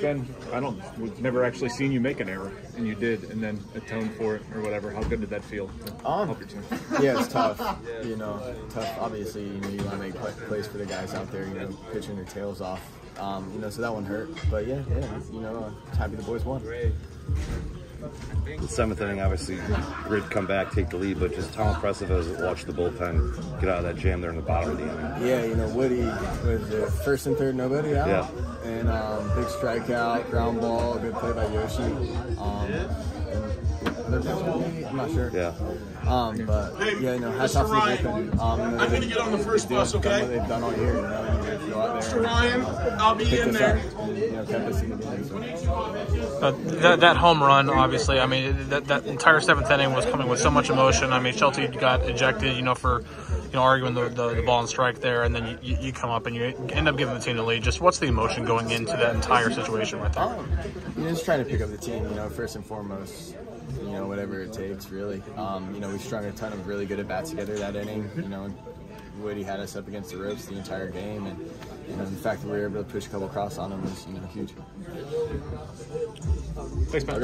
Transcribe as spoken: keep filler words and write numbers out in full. Ben, I don't, we've never actually seen you make an error, and you did, and then atone for it or whatever. How good did that feel? Um, yeah, it's tough. You know, tough. Obviously, you know, you want to make plays for the guys out there, you know, pitching their tails off. Um, you know, so that one hurt. But yeah, yeah, you know, uh, happy the boys won. The seventh inning, obviously, Grid come back, take the lead, but just how impressive it was to watch the bullpen get out of that jam there in the bottom of the inning. Yeah, you know, Woody was the first and third nobody out, yeah. and um, big strikeout, ground ball, good play by Yoshi. Um, I'm not sure. Yeah. Um, but yeah, you know, hats off to the bullpen. Um, you know, I'm going to get on the first bus, okay? What they've done all year, you know, you know, go out there. Mister Ryan, I'll be in there. And, you know, kept us in the game, so. uh, that, that home run, obviously, I mean, that, that entire seventh inning was coming with so much emotion. I mean, Schulte got ejected, you know, for you know arguing the, the, the ball and strike there, and then you, you come up and you end up giving the team the lead. Just what's the emotion going into that entire situation right there? Um, you know, just trying to pick up the team, you know, first and foremost. You know, whatever it takes, really. Um, you know, we strung a ton of really good at-bats together that inning. You know, Woody had us up against the ropes the entire game, and you know, the fact that we were able to push a couple cross on him was, you know, huge. Thanks, man.